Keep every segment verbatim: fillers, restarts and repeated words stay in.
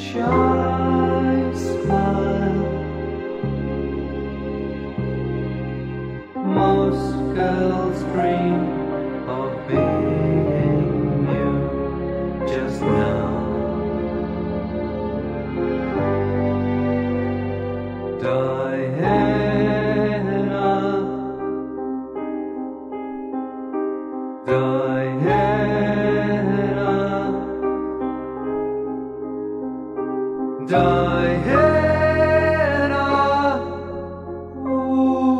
Shy smile, most girls dream of being you just now. Diana, Diana, Diana, ooh.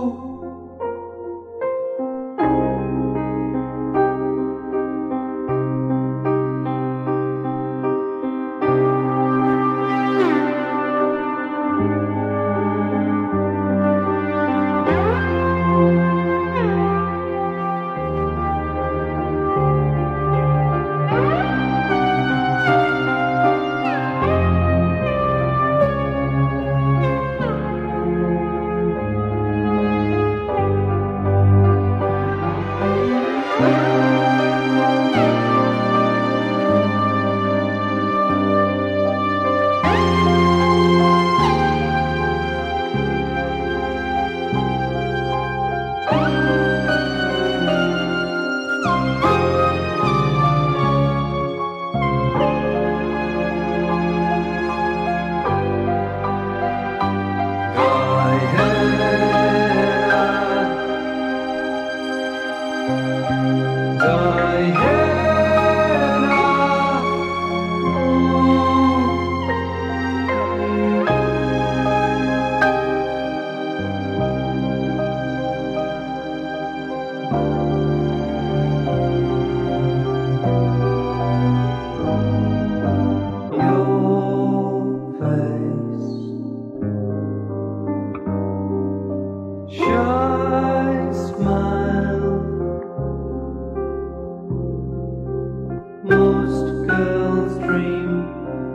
Most girls dream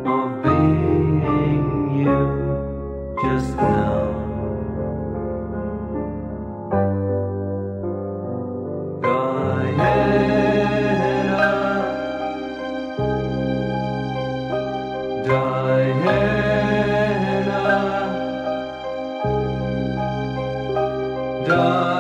of being you just now. Diana, Diana, Diana.